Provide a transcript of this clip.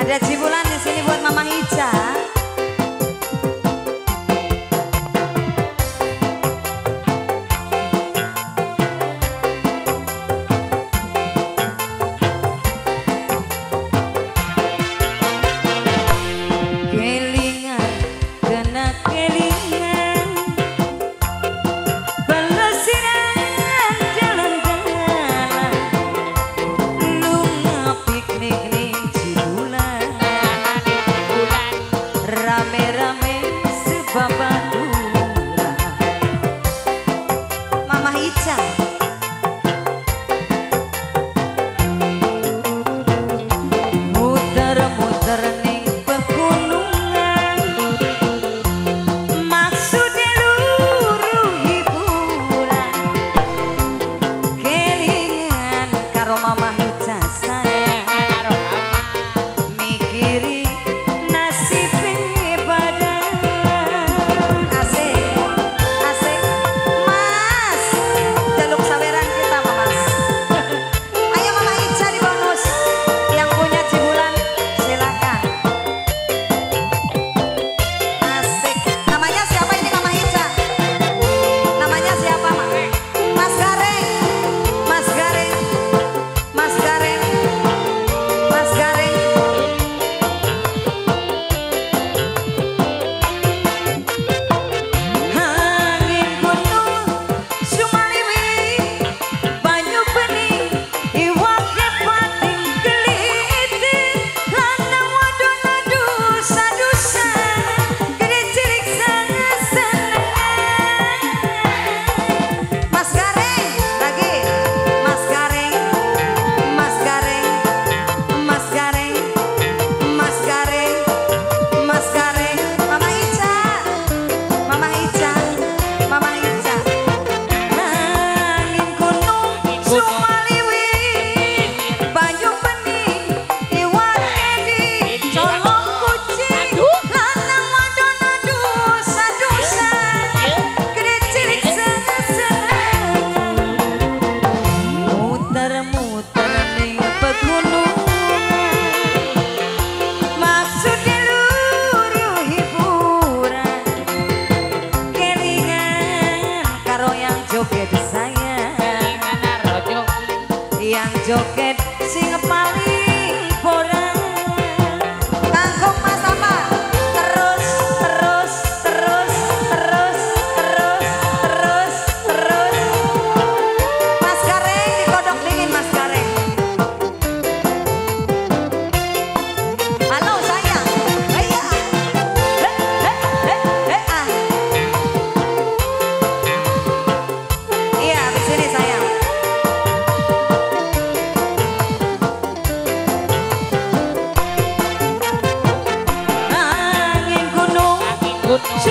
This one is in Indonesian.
Ada cibulan di sini buat Mama Ica. Joget sing paling bola kangkung mas apa terus mas gareng dikodok dingin mas gareng. Halo sayang, ayo iya di sini sayang. Good.